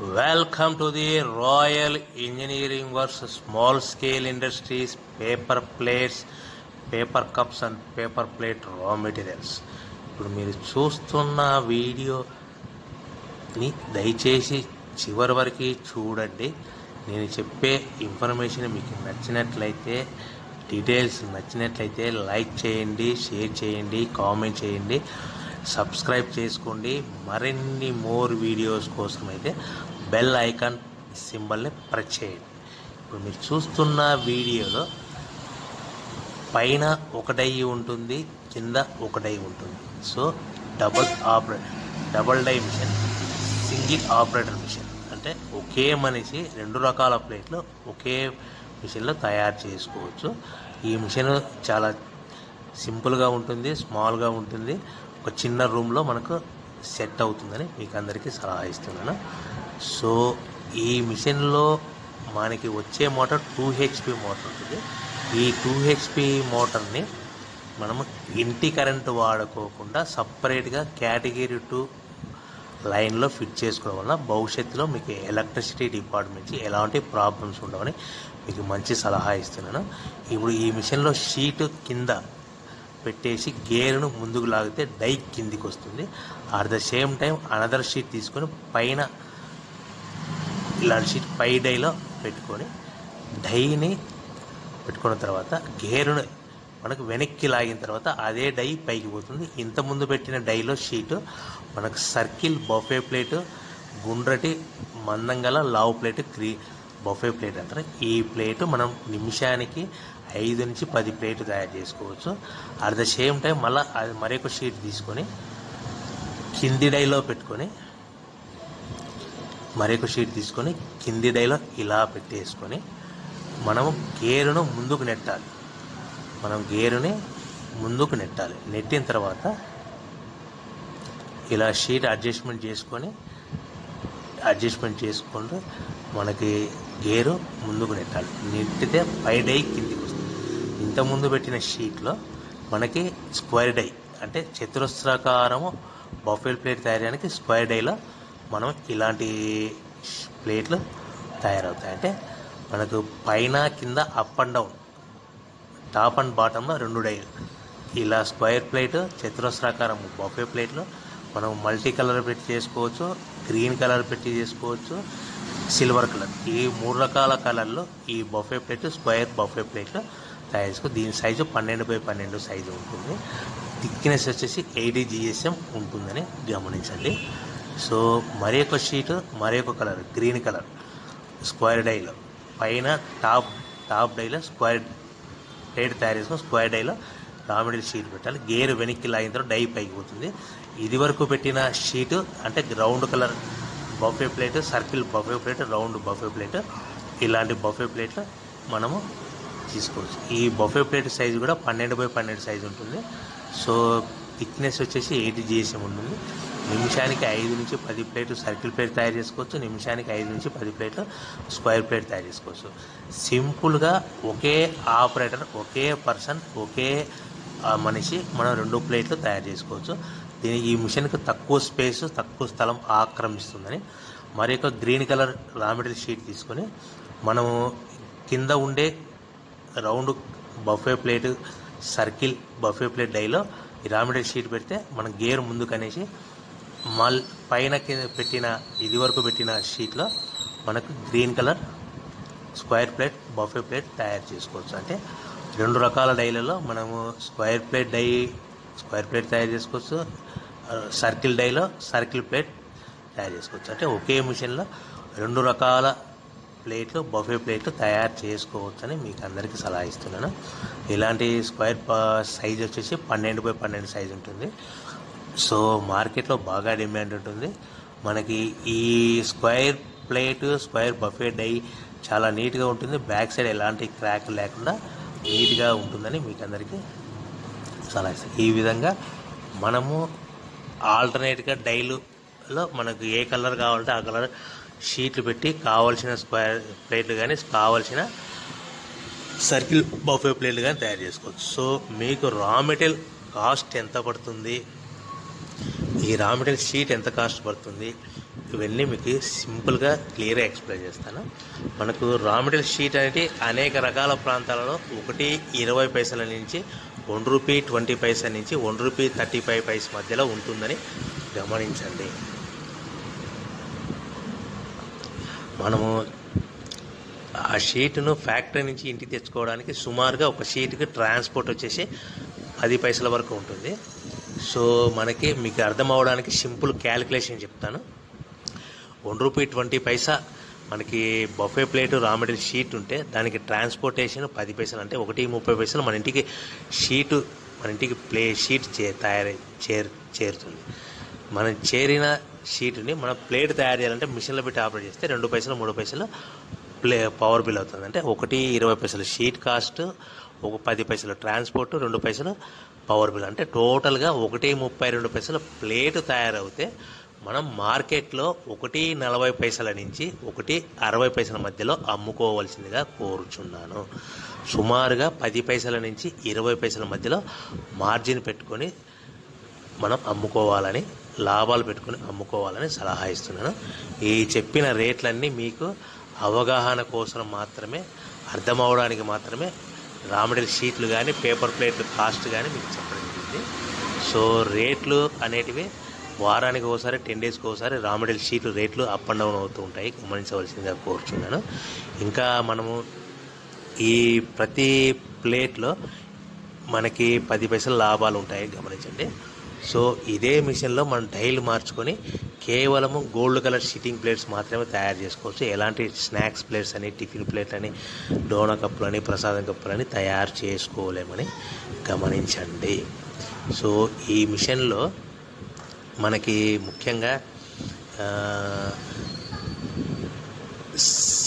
Welcome to the Royal Engineering Works Small Scale Industries Paper Plates, Paper Cups and Paper Plate Raw Materials. ఇప్పుడు మీరు చూస్తున్న వీడియోని దయచేసి చివరి వరకు చూడండి. నేను చెప్పే ఇన్ఫర్మేషన్ మీకు నచ్చినట్లయితే, డీటెయిల్స్ నచ్చినట్లయితే లైక్ చేయండి, షేర్ చేయండి, కామెంట్ చేయండి, సబ్స్క్రైబ్ చేసుకోండి. మరిన్ని మోర్ వీడియోస్ కోసం అయితే బెల్ ఐకాన్ సింబల్ని ప్రెస్ చేయండి. ఇప్పుడు మీరు చూస్తున్న వీడియోలో పైన ఒకటై ఉంటుంది, కింద ఒకటై ఉంటుంది. So double die machine, single operator machine అంటే ఒకే మనిషి రెండు రకాల ప్లేట్లు ఒకే మిషన్లో తయారు చేసుకోవచ్చు. ఈ మిషన్ చాలా సింపుల్గా ఉంటుంది, స్మాల్గా ఉంటుంది. ఒక చిన్న రూమ్లో మనకు సెట్ అవుతుందని మీకు అందరికీ సలహా ఇస్తున్నాను. సో ఈ మిషన్లో మనకి వచ్చే మోటార్ 2 HP మోటార్ ఉంటుంది. ఈ 2 HP మోటార్ని మనము ఇంటి కరెంటు వాడుకోకుండా సపరేట్గా కేటగిరీ 2 లైన్లో ఫిట్ చేసుకోవడం వల్ల భవిష్యత్తులో మీకు ఎలక్ట్రిసిటీ డిపార్ట్మెంట్ నుంచి ఎలాంటి ప్రాబ్లమ్స్ ఉండవని మీకు మంచి సలహా ఇస్తున్నాను. ఇప్పుడు ఈ మిషన్లో షీటు కింద పెట్టేసి గేరును ముందుకు లాగితే డై కిందికి వస్తుంది. At the same time another sheet తీసుకొని పైన ఇలాంటి షీట్ పై డైలో పెట్టుకొని డైని పెట్టుకున్న తర్వాత గేరును మనకు వెనక్కి లాగిన తర్వాత అదే డై పైకి పోతుంది. ఇంతకుముందు పెట్టిన డైలో షీటు మనకు సర్కిల్, బఫే ప్లేటు, గుండ్రటి, మందంగల, లావు ప్లేటు, బఫే ప్లేట్ అంటారు. ఈ ప్లేటు మనం నిమిషానికి 5 నుంచి 10 ప్లేట్లు తయారు చేసుకోవచ్చు. అట్ ద సేమ్ టైం మళ్ళీ అది మరొక షీట్ తీసుకొని కింది డైలో పెట్టుకొని ఇలా పెట్టేసుకొని మనము గేరును ముందుకు నెట్టాలి. నెట్టిన తర్వాత ఇలా షీట్ అడ్జస్ట్మెంట్ చేసుకుంటూ మనకి గేరు ముందుకు నెట్టాలి. నెట్టితే పై డై కిందికి వస్తుంది. ఇంతకుముందు పెట్టిన షీట్లో మనకి స్క్వేర్ డై అంటే చతురస్రాకారము బఫెల్ ప్లేట్ తయారడానికి స్క్వేర్ డైలో మనం ఇలాంటి ప్లేట్లు తయారవుతాయి. అంటే మనకు పైన కింద up and down, top and బాటంలో 2 డైలు, ఇలా స్క్వేర్ ప్లేటు, చతురస్రాకారం బఫే ప్లేట్లు మనం మల్టీ కలర్ పెట్టి చేసుకోవచ్చు, గ్రీన్ కలర్ పెట్టి చేసుకోవచ్చు, సిల్వర్ కలర్, ఈ 3 రకాల కలర్లు ఈ బఫే ప్లేట్, స్క్వేర్ బఫే ప్లేట్లు తయారు చేసుకో. దీని సైజు 12x12 సైజు ఉంటుంది. థిక్నెస్ వచ్చేసి 80 GSM ఉంటుందని గమనించండి. సో మరొక షీటు మరొక కలర్ గ్రీన్ కలర్ స్క్వేర్ డైలో పైన టాప్ డైలో స్క్వేర్ ప్లేట్ తయారు చేసుకుని స్క్వేర్ డైలో రా మెటీరియల్ షీట్ పెట్టాలి. గేరు వెనక్కి లాగిన తర్వాత డై పైకి పోతుంది. ఇది వరకు పెట్టిన షీటు అంటే round colour buffet plate, circle buffet plate, round buffet plate, ఇలాంటి బఫే ప్లేట్లు మనము తీసుకోవచ్చు. ఈ బఫే ప్లేట్ సైజు కూడా 12x12 సైజు ఉంటుంది. సో థిక్నెస్ వచ్చేసి 80 GSM ఉంటుంది. నిమిషానికి 5 నుంచి 10 ప్లేట్లు సర్కిల్ ప్లేట్ తయారు చేసుకోవచ్చు, నిమిషానికి 5 నుంచి 10 ప్లేట్లు స్క్వేర్ ప్లేట్ తయారు చేసుకోవచ్చు. సింపుల్గా ఒకే ఆపరేటర్, ఒకే పర్సన్, ఒకే మనిషి మనం 2 ప్లేట్లు తయారు చేసుకోవచ్చు. దీని ఈ మిషన్కి తక్కువ స్పేస్, తక్కువ స్థలం ఆక్రమిస్తుందని మరొక green colour raw material sheet తీసుకొని మనము కింద ఉండే round buffet plate, circle buffet plate డైలో ఈ రా మెటీరియల్ షీట్ పెడితే మనం గేర్ ముందుకు అనేసి పైన పెట్టిన ఇది వరకు పెట్టిన షీట్లో మనకు green colour square plate, buffet plate తయారు చేసుకోవచ్చు. అంటే 2 రకాల డైలలో మనము స్క్వేర్ ప్లేట్ తయారు చేసుకోవచ్చు, సర్కిల్ డైలో సర్కిల్ ప్లేట్ తయారు చేసుకోవచ్చు. అంటే ఒకే మిషన్లో 2 రకాల ప్లేట్లు, బఫే ప్లేట్లు తయారు చేసుకోవచ్చు అని మీకు అందరికీ సలహా ఇస్తున్నాను. ఇలాంటి స్క్వేర్ సైజ్ వచ్చేసి 12x12 సైజ్ ఉంటుంది. సో మార్కెట్లో బాగా డిమాండ్ ఉంటుంది. మనకి ఈ square plate, square buffet die చాలా నీట్గా ఉంటుంది. బ్యాక్ సైడ్ ఎలాంటి క్రాక్ లేకుండా నీట్గా ఉంటుందని మీకు అందరికీ సలహా ఇస్తాను. ఈ విధంగా మనము ఆల్టర్నేట్గా డైలులో మనకు ఏ కలర్ కావాలంటే ఆ కలర్ షీట్లు పెట్టి కావాల్సిన స్క్వేర్ ప్లేట్లు కానీ కావాల్సిన సర్కిల్ బఫే ప్లేట్లు కానీ తయారు చేసుకోవచ్చు. సో మీకు రా మెటీరియల్ కాస్ట్ ఎంత పడుతుంది, ఈ రా మెటీరియల్ షీట్ ఎంత కాస్ట్ పడుతుంది, ఇవన్నీ మీకు సింపుల్గా క్లియర్గా ఎక్స్ప్లెయిన్ చేస్తాను. మనకు రా మెటీరియల్ షీట్ అనేది అనేక రకాల ప్రాంతాలలో 1.20 నుంచి ₹1.20 నుంచి ₹1.35 మధ్యలో ఉంటుందని గమనించండి. మనము ఆ షీట్ను ఫ్యాక్టరీ నుంచి ఇంటికి తెచ్చుకోవడానికి సుమారుగా ఒక షీట్కి ట్రాన్స్పోర్ట్ వచ్చేసి 10 పైసల వరకు ఉంటుంది. సో మనకి మీకు అర్థం అవడానికి సింపుల్ క్యాలిక్యులేషన్ చెప్తాను. ₹1.20 మనకి buffet plate raw material sheet ఉంటే దానికి ట్రాన్స్పోర్టేషన్ 10 పైసలు అంటే ₹1.30 మన ఇంటికి షీటు షీట్ చేరుతుంది. మనం చేరిన షీట్ని మన ప్లేట్ తయారు చేయాలంటే మిషన్లో పెట్టి ఆపరేట్ చేస్తే ₹2 3 పవర్ బిల్ అవుతుంది. అంటే ₹1.20 షీట్ కాస్ట్, ఒక 10 పైసలు ట్రాన్స్పోర్ట్, 2 పైసలు పవర్ బిల్, అంటే టోటల్గా ₹1.32 ప్లేట్ తయారవుతే మనం మార్కెట్లో ₹1.40 నుంచి ₹1.60 మధ్యలో అమ్ముకోవాల్సిందిగా కోరుచున్నాను. సుమారుగా 10 పైసల నుంచి 20 పైసల మధ్యలో మార్జిన్ పెట్టుకొని మనం అమ్ముకోవాలని, లాభాలు పెట్టుకొని అమ్ముకోవాలని సలహా ఇస్తున్నాను. ఈ చెప్పిన రేట్లన్నీ మీకు అవగాహన కోసం మాత్రమే, అర్థం అవడానికి మాత్రమే రా మెటీరియల్ షీట్లు కానీ పేపర్ ప్లేట్లు కాస్ట్ కానీ మీకు చెప్పడం జరిగింది. సో రేట్లు అనేటివి వారానికి ఒకసారి, 10 డేస్కి ఒకసారి రా మెటీరియల్ షీట్లు రేట్లు అప్ అండ్ డౌన్ అవుతూ ఉంటాయి, గమనించవలసిందిగా కోరుచున్నాను. ఇంకా మనము ఈ ప్రతి ప్లేట్లో మనకి 10 పైసల లాభాలు ఉంటాయి గమనించండి. సో ఇదే మిషన్లో మనం డైల్ మార్చుకొని కేవలము గోల్డ్ కలర్ షీటింగ్ ప్లేట్స్ మాత్రమే తయారు చేసుకోవచ్చు. ఎలాంటి స్నాక్స్ ప్లేట్స్ అని, టిఫిన్ ప్లేట్ అని, డోనా కప్పులు అని, ప్రసాదం కప్పులు అని తయారు చేసుకోలేమని గమనించండి. సో ఈ మిషన్లో మనకి ముఖ్యంగా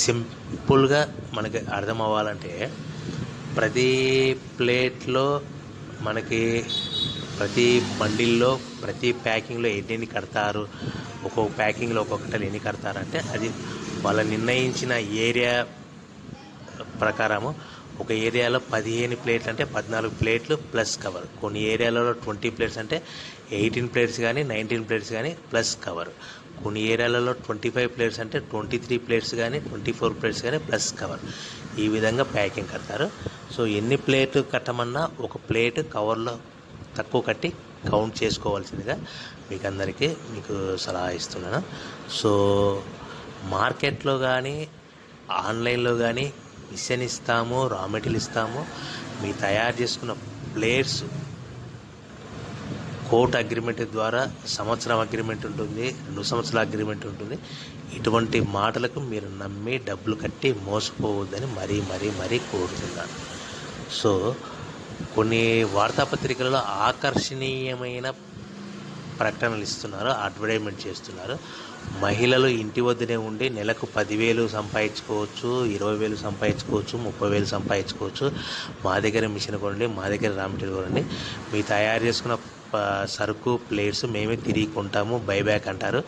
సింపుల్గా మనకి అర్థం అవ్వాలంటే ప్రతి ప్లేట్లో మనకి, ప్రతి బండిల్లో, ప్రతి ప్యాకింగ్లో ఎన్ని కడతారు, ఒక్కొక్క ప్యాకింగ్లో ఒక్కొక్కటి ఎన్ని కడతారంటే అది వాళ్ళు నిర్ణయించిన ఏరియా ప్రకారము. ఒక ఏరియాలో 15 ప్లేట్లు అంటే 14 ప్లేట్లు ప్లస్ కవర్, కొన్ని ఏరియాలలో 20 ప్లేట్స్ అంటే 18 ప్లేట్స్ కానీ 19 ప్లేట్స్ కానీ ప్లస్ కవర్, కొన్ని ఏరియాలలో 25 ప్లేట్స్ అంటే 23 ప్లేట్స్ కానీ 24 ప్లేట్స్ కానీ ప్లస్ కవర్. ఈ విధంగా ప్యాకింగ్ కడతారు. సో ఎన్ని ప్లేట్లు కట్టమన్నా ఒక ప్లేట్ కవర్లో తక్కువ కట్టి కౌంట్ చేసుకోవాల్సిందిగా మీకు అందరికీ మీకు సలహా ఇస్తున్నాను. సో మార్కెట్లో కానీ ఆన్లైన్లో కానీ మిషన్ ఇస్తాము, రా మెటీరియల్ ఇస్తాము, మీ తయారు చేసుకున్న ప్లేట్స్ కోర్ట్ అగ్రిమెంట్ ద్వారా సంవత్సరం అగ్రిమెంట్ ఉంటుంది, 2 సంవత్సరాల అగ్రిమెంట్ ఉంటుంది. ఇటువంటి మాటలకు మీరు నమ్మి డబ్బులు కట్టి మోసపోవద్దని మరీ మరీ మరీ కోరుతున్నాను. సో కొన్ని వార్తాపత్రికలలో ఆకర్షణీయమైన ప్రకటనలు ఇస్తున్నారు, అడ్వర్టైజ్మెంట్ చేస్తున్నారు. మహిళలు ఇంటి వద్దనే ఉండి నెలకు 10,000 సంపాదించుకోవచ్చు, 20,000 సంపాదించుకోవచ్చు, 30,000 సంపాదించుకోవచ్చు. మా దగ్గర మిషన్ కొనండి, మా దగ్గర రా మెటీరియల్ కొనండి, మీ తయారు చేసుకున్న సరుకు ప్లేట్స్ మేమే తిరిగి కొంటాము, బైబ్యాక్ అంటారు.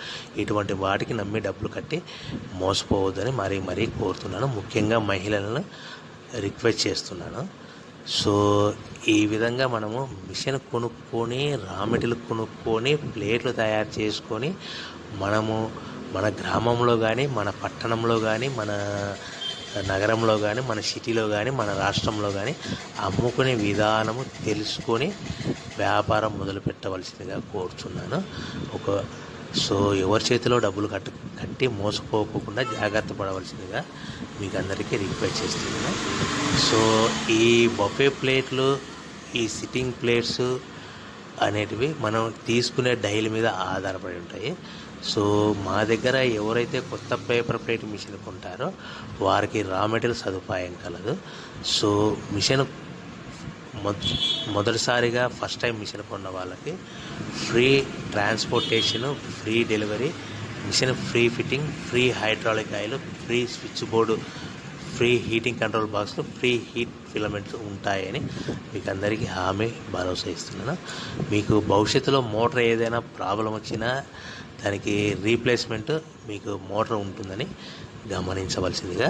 ఇటువంటి వాటికి నమ్మి డబ్బులు కట్టి మోసపోవద్దని మరీ మరీ కోరుతున్నాను. ముఖ్యంగా మహిళలను రిక్వెస్ట్ చేస్తున్నాను. సో ఈ విధంగా మనము మిషన్ కొనుక్కొని, రా మెటీరియల్ కొనుక్కొని, ప్లేట్లు తయారు చేసుకొని మనము మన గ్రామంలో కానీ, మన పట్టణంలో కానీ, మన నగరంలో కానీ, మన సిటీలో కానీ, మన రాష్ట్రంలో కానీ అమ్ముకునే విధానము తెలుసుకొని వ్యాపారం మొదలు పెట్టవలసిందిగా కోరుచున్నాను. సో ఎవరి చేతిలో డబ్బులు కట్టి మోసపోకుండా జాగ్రత్త పడవలసిందిగా మీకు అందరికీ రిక్వెస్ట్ చేస్తున్నాను. సో ఈ బఫే ప్లేట్లు, ఈ సిట్టింగ్ ప్లేట్స్ అనేటివి మనం తీసుకునే డైల్ మీద ఆధారపడి ఉంటాయి. సో మా దగ్గర ఎవరైతే కొత్త పేపర్ ప్లేట్ మిషన్ కొంటారో వారికి రా మెటీరియల్ సదుపాయం కలదు. సో మిషన్ మొదటిసారిగా ఫస్ట్ టైం మిషన్ కొన్న వాళ్ళకి free transportation, free delivery, machine free fitting, free hydraulic oil, free switch board, free heating control బాక్స్లు, ఫ్రీ హీట్ ఫిలమెంట్స్ ఉంటాయని మీకు అందరికీ హామీ భరోసా ఇస్తున్నాను. మీకు భవిష్యత్తులో మోటార్ ఏదైనా ప్రాబ్లం వచ్చినా దానికి రీప్లేస్మెంట్ మీకు మోటార్ ఉంటుందని గమనించవలసిందిగా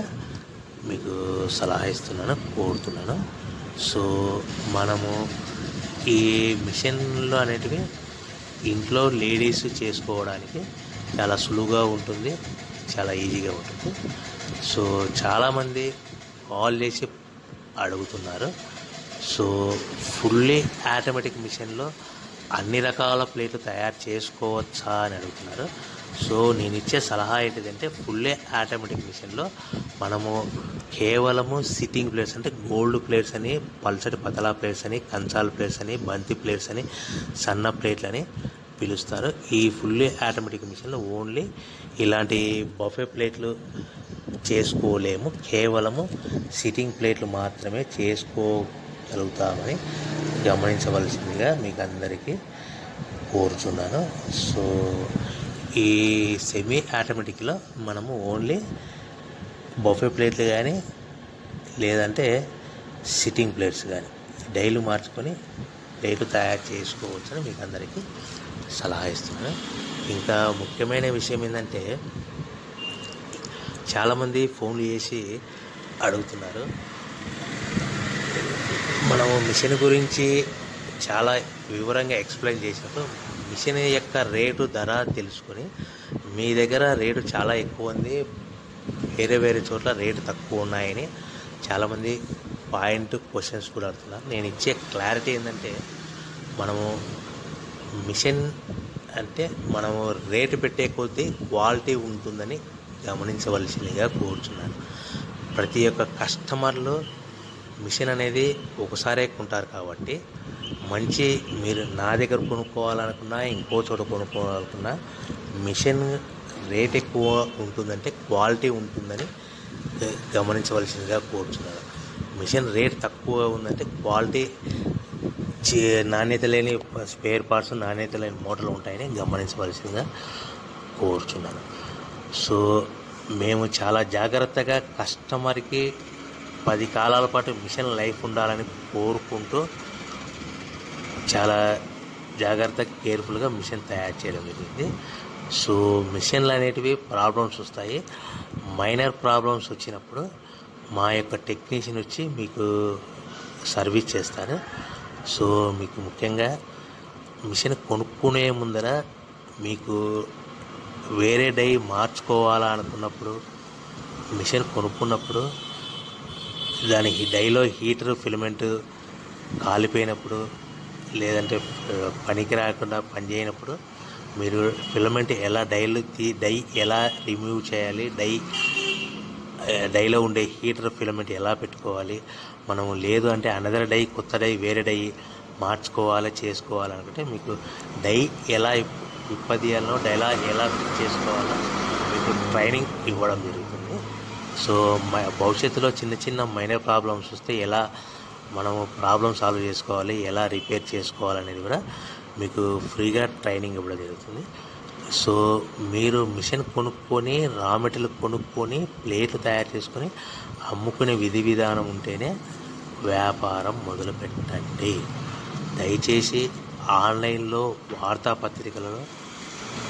మీకు సలహా ఇస్తున్నాను, కోరుతున్నాను. సో మనము ఈ మిషన్లు అనేటివి ఇంట్లో లేడీస్ చేసుకోవడానికి చాలా సులువుగా ఉంటుంది, చాలా ఈజీగా ఉంటుంది. సో చాలామంది కాల్ చేసి అడుగుతున్నారు. సో ఫుల్లీ ఆటోమేటిక్ మిషన్లో అన్ని రకాల ప్లేట్లు తయారు చేసుకోవచ్చా అని అడుగుతున్నారు. సో నేను ఇచ్చే సలహా ఏంటిదంటే ఫుల్లీ ఆటోమేటిక్ మిషన్లో మనము కేవలము సిట్టింగ్ ప్లేట్స్ అంటే గోల్డ్ ప్లేట్స్ అని, పల్సటి పతలా ప్లేట్స్ అని, కంచాల ప్లేట్స్ అని, బంతి ప్లేట్స్ అని, సన్న ప్లేట్లు అని పిలుస్తారు. ఈ ఫుల్లీ ఆటోమేటిక్ మిషన్లో ఓన్లీ ఇలాంటి బఫే ప్లేట్లు చేసుకోలేము, కేవలము సిట్టింగ్ ప్లేట్లు మాత్రమే చేసుకోగలుగుతామని గమనించవలసిందిగా మీకు అందరికీ కోరుతున్నాను. సో ఈ సెమీ ఆటోమేటిక్లో మనము ఓన్లీ బఫే ప్లేట్లు కానీ లేదంటే సిట్టింగ్ ప్లేట్స్ కానీ డైలీ మార్చుకొని ప్లేట్లు తయారు చేసుకోవచ్చని మీకు అందరికీ సలహా ఇస్తున్నాను. ఇంకా ముఖ్యమైన విషయం ఏంటంటే చాలామంది ఫోన్లు చేసి అడుగుతున్నారు. మనము మిషన్ గురించి చాలా వివరంగా ఎక్స్ప్లెయిన్ చేసినప్పుడు మిషన్ యొక్క రేటు ధర తెలుసుకొని, మీ దగ్గర రేటు చాలా ఎక్కువ ఉంది, వేరే వేరే చోట్ల రేటు తక్కువ ఉన్నాయని చాలామంది పాయింట్ క్వశ్చన్స్ కూడా అడుగుతున్నారు. నేను ఇచ్చే క్లారిటీ ఏంటంటే మనము మిషన్ అంటే మనము రేటు పెట్టే కొద్దీ క్వాలిటీ ఉంటుందని గమనించవలసిందిగా కోరుతున్నాను. ప్రతి ఒక్క కస్టమర్లు మిషన్ అనేది ఒకసారే కొంటారు కాబట్టి మంచి, మీరు నా దగ్గర కొనుక్కోవాలనుకున్నా ఇంకో చోట కొనుక్కోవాలనుకున్నా మిషన్ రేట్ ఎక్కువ ఉంటుందంటే క్వాలిటీ ఉంటుందని గమనించవలసిందిగా కోరుతున్నాను. మిషన్ రేట్ తక్కువ ఉందంటే క్వాలిటీ, నాణ్యత లేని స్పేర్ పార్ట్స్, నాణ్యత లేని మోటార్లు ఉంటాయని గమనించవలసిందిగా కోరుతున్నాను. సో మేము చాలా జాగ్రత్తగా కస్టమర్కి 10 కాలాల పాటు మిషన్ లైఫ్ ఉండాలని కోరుకుంటూ చాలా జాగ్రత్తగా కేర్ఫుల్గా మిషన్ తయారు చేయడం జరిగింది. సో మిషన్లు అనేటివి ప్రాబ్లమ్స్ వస్తాయి. మైనర్ ప్రాబ్లమ్స్ వచ్చినప్పుడు మా యొక్క టెక్నీషియన్ వచ్చి మీకు సర్వీస్ చేస్తారు. సో మీకు ముఖ్యంగా మిషన్ కొనుక్కునే ముందర మీకు వేరే డై మార్చుకోవాలనుకున్నప్పుడు, మిషన్ కొనుక్కున్నప్పుడు దాని డైలో హీటర్ ఫిలమెంట్ కాలిపోయినప్పుడు లేదంటే పనికి రాకుండా పనిచేయనప్పుడు మీరు ఫిలమెంట్ ఎలా డై ఎలా రిమూవ్ చేయాలి, డైలో ఉండే హీటర్ ఫిలమెంట్ ఎలా పెట్టుకోవాలి, మనం లేదు అంటే అనదర్ డై కొత్త డై వేరే డై మార్చుకోవాలి చేసుకోవాలనుకుంటే మీకు డై ఎలా విప్పదీయాలనో డైలా ఎలా ఫిట్ చేసుకోవాలో మీకు ట్రైనింగ్ ఇవ్వడం జరుగుతుంది. సో భవిష్యత్తులో చిన్న చిన్న మైనర్ ప్రాబ్లమ్స్ వస్తే ఎలా మనము ప్రాబ్లమ్ సాల్వ్ చేసుకోవాలి, ఎలా రిపేర్ చేసుకోవాలనేది కూడా మీకు ఫ్రీగా ట్రైనింగ్ ఇవ్వడం జరుగుతుంది. సో మీరు మిషన్ కొనుక్కొని రా మెటీరియల్ కొనుక్కొని ప్లేట్లు తయారు చేసుకొని అమ్ముకునే విధి విధానం ఉంటేనే వ్యాపారం మొదలు పెట్టండి. దయచేసి ఆన్లైన్లో వార్తాపత్రికలలో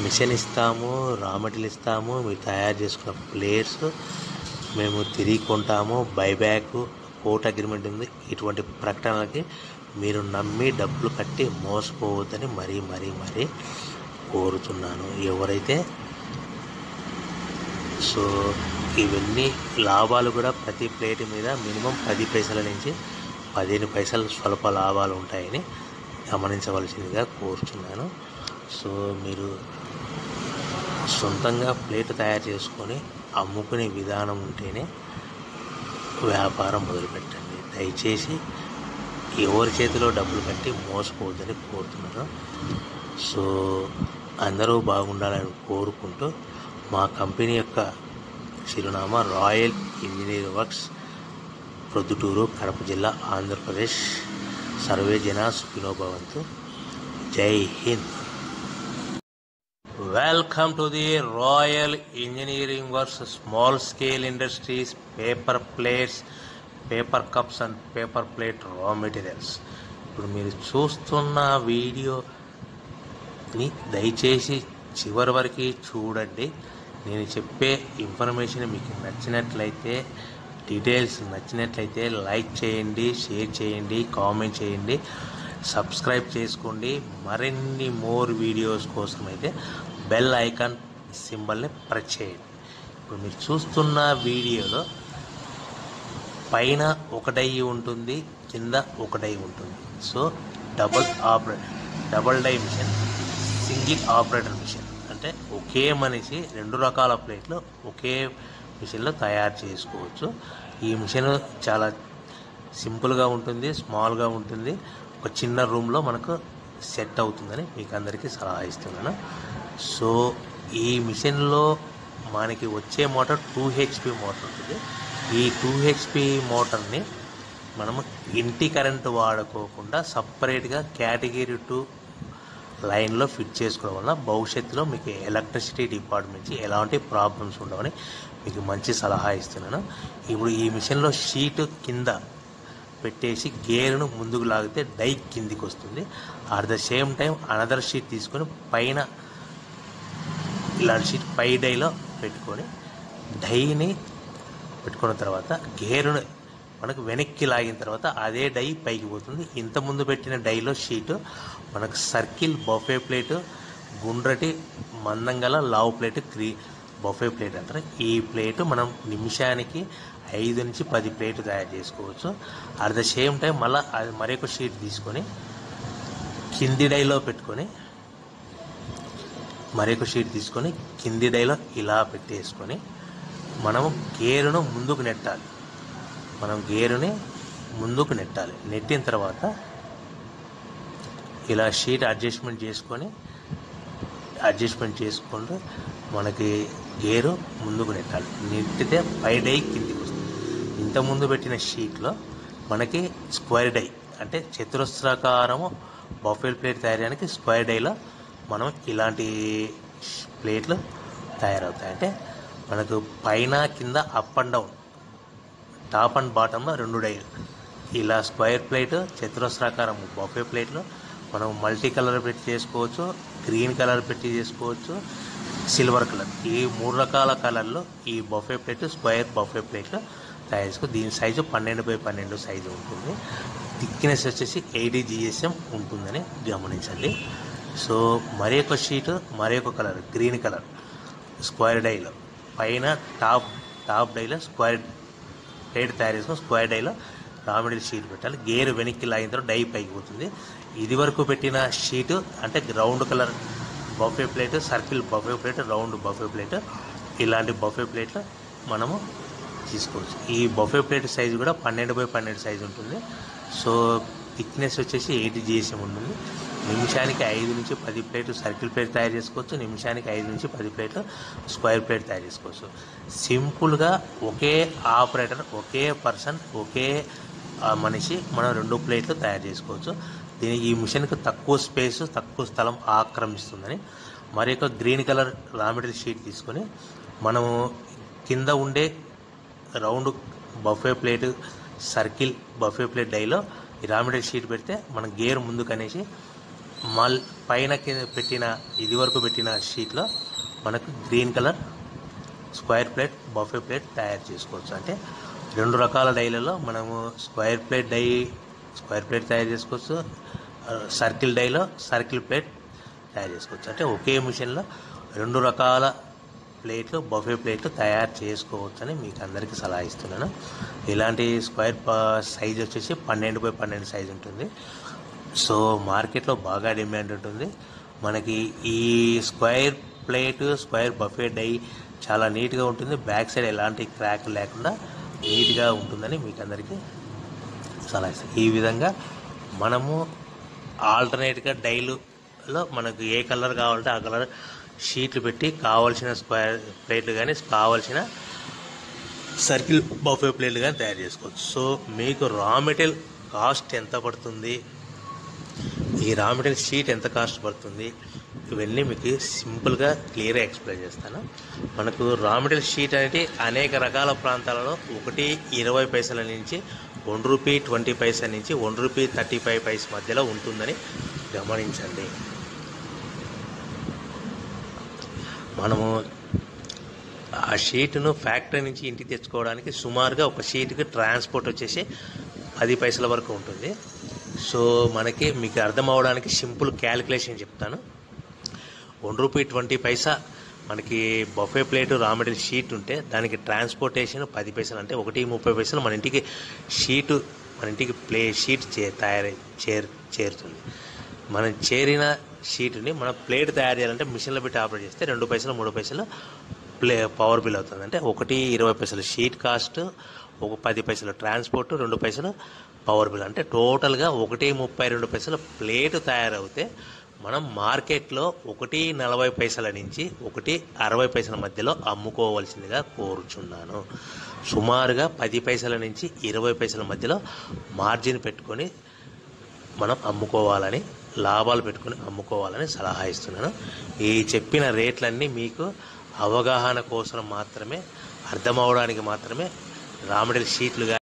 మిషన్ ఇస్తాము, రా మెటీరియల్ ఇస్తాము, మీరు తయారు చేసుకున్న ప్లేట్స్ మేము తిరిగి కొంటాము, బైబ్యాక్ కోర్ట్ అగ్రిమెంట్ ఉంది, ఇటువంటి ప్రకటనలకి మీరు నమ్మి డబ్బులు కట్టి మోసపోవద్దని మరీ మరీ మరీ కోరుతున్నాను ఎవరైతే. సో ఇవన్నీ లాభాలు కూడా ప్రతి ప్లేట్ మీద మినిమం 10 పైసల నుంచి 15 పైసలు స్వల్ప లాభాలు ఉంటాయని గమనించవలసిందిగా కోరుతున్నాను. సో మీరు సొంతంగా ప్లేట్ తయారు చేసుకొని అమ్ముకునే విధానం ఉంటేనే వ్యాపారం మొదలుపెట్టండి. దయచేసి ఎవరి చేతిలో డబ్బులు కట్టి మోసపోవద్దని కోరుతున్నారు. సో అందరూ బాగుండాలని కోరుకుంటూ మా కంపెనీ యొక్క చిరునామా Royal Engineer Works, Proddatur, Kadapa జిల్లా, ఆంధ్రప్రదేశ్. సర్వే జనా సుఖినో భవంతు. జై Hind. Welcome to the Royal Engineering Works Small Scale Industries paper plates, paper cups and paper plate raw materials. ఇప్పుడు మీరు చూస్తున్న వీడియోని దయచేసి చివరి వరకు చూడండి. నేను చెప్పే ఇన్ఫర్మేషన్ మీకు నచ్చినట్లయితే, డీటెయిల్స్ నచ్చినట్లయితే లైక్ చేయండి, షేర్ చేయండి, కామెంట్ చేయండి, సబ్స్క్రైబ్ చేసుకోండి. మరిన్ని మోర్ వీడియోస్ కోసం అయితే బెల్ ఐకాన్ సింబల్ ని ప్రెస్ చేయండి. ఇప్పుడు మీరు చూస్తున్న వీడియోలో పైన ఒకటై ఉంటుంది, కింద ఒకటై ఉంటుంది. So double die machine, single operator machine అంటే ఒకే మనిషి రెండు రకాల ప్లేట్లు ఒకే మిషన్లో తయారు చేసుకోవచ్చు. ఈ మిషన్ చాలా సింపుల్గా ఉంటుంది, స్మాల్గా ఉంటుంది. ఒక చిన్న రూమ్లో మనకు సెట్ అవుతుందని మీకు అందరికీ సలహా ఇస్తున్నాను. సో ఈ మిషన్లో మనకి వచ్చే మోటార్ 2 HP మోటార్ ఉంటుంది. ఈ 2 HP మోటార్ని మనము ఇంటి కరెంటు వాడుకోకుండా సపరేట్గా కేటగిరీ 2 లైన్లో ఫిట్ చేసుకోవడం వల్ల భవిష్యత్తులో మీకు ఎలక్ట్రిసిటీ డిపార్ట్మెంట్కి ఎలాంటి ప్రాబ్లమ్స్ ఉండవని మీకు మంచి సలహా ఇస్తున్నాను. ఇప్పుడు ఈ మిషన్లో షీటు కింద పెట్టేసి గేరును ముందుకు లాగితే డై కిందికి వస్తుంది. At the same time another sheet తీసుకొని పైన ఇలాంటి షీట్ పై డైలో పెట్టుకొని డైని పెట్టుకున్న తర్వాత గేరును మనకు వెనక్కి లాగిన తర్వాత అదే డై పైకి పోతుంది. ఇంతకుముందు పెట్టిన డైలో షీటు మనకు సర్కిల్ బఫే ప్లేటు, గుండ్రటి మందంగల లావు ప్లేట్ బఫే ప్లేట్ అంటారు. ఈ ప్లేటు మనం నిమిషానికి 5 నుంచి 10 ప్లేట్లు తయారు చేసుకోవచ్చు. అట్ ద సేమ్ టైం మళ్ళీ అది మరొక షీట్ తీసుకొని కింది డైలో పెట్టుకొని ఇలా పెట్టేసుకొని మనము గేరును ముందుకు నెట్టాలి. నెట్టిన తర్వాత ఇలా షీట్ అడ్జస్ట్మెంట్ చేసుకుంటూ మనకి గేరు ముందుకు నెట్టాలి. నెట్టితే పై డై కిందికి వస్తుంది. ఇంతకుముందు పెట్టిన షీట్లో మనకి స్క్వేర్ డై అంటే చతురస్రాకారము బఫెల్ ప్లేట్ తయారడానికి స్క్వేర్ డైలో మనం ఇలాంటి ప్లేట్లు తయారవుతాయి. అంటే మనకు పైన కింద up and down, top and బాటంలో 2 డైలు, ఇలా స్క్వేర్ ప్లేట్, చతురస్రాకారం బఫే ప్లేట్లో మనం మల్టీ కలర్ పెట్టి చేసుకోవచ్చు, గ్రీన్ కలర్ పెట్టి చేసుకోవచ్చు, సిల్వర్ కలర్. ఈ 3 రకాల కలర్లో ఈ బఫే ప్లేట్, స్క్వేర్ బఫే ప్లేట్లో తయారు చేసుకో. దీని సైజు 12x12 సైజు ఉంటుంది. థిక్నెస్ వచ్చేసి 80 GSM ఉంటుందని గమనించండి. సో మరొక షీటు మరొక కలర్ గ్రీన్ కలర్ స్క్వేర్ డైలో పైన టాప్ డైలో స్క్వేర్ ప్లేట్ తయారు చేసుకుని స్క్వేర్ డైలో రా మెటీరియల్ షీట్ పెట్టాలి. గేరు వెనక్కి లాగిన తర్వాత డై పైకి పోతుంది. ఇది వరకు పెట్టిన షీటు అంటే round colour buffet plate, circle buffet plate, round buffet plate, ఇలాంటి బఫే ప్లేట్లు మనము తీసుకోవచ్చు. ఈ బఫే ప్లేట్ సైజు కూడా 12x12 సైజు ఉంటుంది. సో థిక్నెస్ వచ్చేసి 80 GSM ఉంటుంది. నిమిషానికి 5 నుంచి 10 ప్లేట్లు సర్కిల్ ప్లేట్ తయారు చేసుకోవచ్చు, నిమిషానికి 5 నుంచి 10 ప్లేట్లు స్క్వేర్ ప్లేట్ తయారు చేసుకోవచ్చు. సింపుల్గా ఒకే ఆపరేటర్, ఒకే పర్సన్, ఒకే మనిషి మనం 2 ప్లేట్లు తయారు చేసుకోవచ్చు. దీని ఈ మిషన్కి తక్కువ స్పేస్, తక్కువ స్థలం ఆక్రమిస్తుందని మరి యొక్క green colour raw material sheet తీసుకొని మనము కింద ఉండే round buffet plate, circle buffet plate డైలో ఈ రా మెటీరియల్ షీట్ పెడితే మనం గేర్ ముందుకు అనేసి పైన పెట్టిన ఇది వరకు పెట్టిన షీట్లో మనకు green colour square plate buffet plate తయారు చేసుకోవచ్చు. అంటే 2 రకాల డైలలో మనము స్క్వేర్ ప్లేట్ తయారు చేసుకోవచ్చు, సర్కిల్ డైలో సర్కిల్ ప్లేట్ తయారు చేసుకోవచ్చు. అంటే ఒకే మిషన్లో 2 రకాల ప్లేట్లు బఫే ప్లేట్లు తయారు చేసుకోవచ్చని మీకు అందరికీ సలహా ఇస్తున్నాను. ఇలాంటి స్క్వేర్ సైజ్ వచ్చేసి 12x12 సైజ్ ఉంటుంది. సో మార్కెట్లో బాగా డిమాండ్ ఉంటుంది. మనకి ఈ square plate, square buffet die చాలా నీట్గా ఉంటుంది. బ్యాక్ సైడ్ ఎలాంటి క్రాక్ లేకుండా నీట్గా ఉంటుందని మీకు అందరికీ సలహా ఇస్తాను. ఈ విధంగా మనము ఆల్టర్నేట్గా డైలులో మనకు ఏ కలర్ కావాలంటే ఆ కలర్ షీట్లు పెట్టి కావాల్సిన స్క్వేర్ ప్లేట్లు కానీ కావాల్సిన సర్కిల్ బఫే ప్లేట్లు కానీ తయారు చేసుకోవచ్చు. సో మీకు రా మెటీరియల్ కాస్ట్ ఎంత పడుతుంది, ఈ రా మెటీరియల్ షీట్ ఎంత కాస్ట్ పడుతుంది, ఇవన్నీ మీకు సింపుల్గా క్లియర్గా ఎక్స్ప్లెయిన్ చేస్తాను. మనకు రా మెటీరియల్ షీట్ అనేది అనేక రకాల ప్రాంతాలలో 1.20 పైసల నుంచి ₹1.20 నుంచి ₹1.35 మధ్యలో ఉంటుందని గమనించండి. మనము ఆ షీట్ను ఫ్యాక్టరీ నుంచి ఇంటికి తెచ్చుకోవడానికి సుమారుగా ఒక షీట్కి ట్రాన్స్పోర్ట్ వచ్చేసి 10 పైసల వరకు ఉంటుంది. సో మనకి మీకు అర్థం అవడానికి సింపుల్ క్యాలిక్యులేషన్ చెప్తాను. ₹1.20 मन की buffet plate raw material sheet उंटे दानिकी ट्रांसपोर्टेशन 10 पैसలు अंटे 1.30 मन इंटिकी शीट मन इंटिकी प्ले शीट तयार मन चेरिन शीटनी मन प्लेट तयार चेयाలంటే మిషన్ లో పెట్టి ఆపరేట్ చేస్తే 2 పైసలు 3 పైసలు ప్లే పవర్ బిల్ అవుతుంది అంటే 1.20 షీట్ కాస్ట్ 10 పైసలు ట్రాన్స్పోర్ట్ 2 పైసలు పవర్ బిల్ అంటే టోటల్ గా 1.32 ప్లేట్ తయారవుతే మనం మార్కెట్ లో 1.40 పైసల నుంచి 1.60 పైసల మధ్యలో అమ్ముకోవాల్సిందిగా కోరుచున్నాను. సుమారుగా 10 పైసల నుంచి 20 పైసల మధ్యలో మార్జిన్ పెట్టుకొని మనం అమ్ముకోవాలని లాభాలు పెట్టుకొని అమ్ముకోవాలని సలహా ఇస్తున్నాను. ఈ చెప్పిన రేట్లన్నీ మీకు అవగాహన కోసం మాత్రమే అర్థం అవడానికి మాత్రమే రా మెటీరియల్ షీట్లు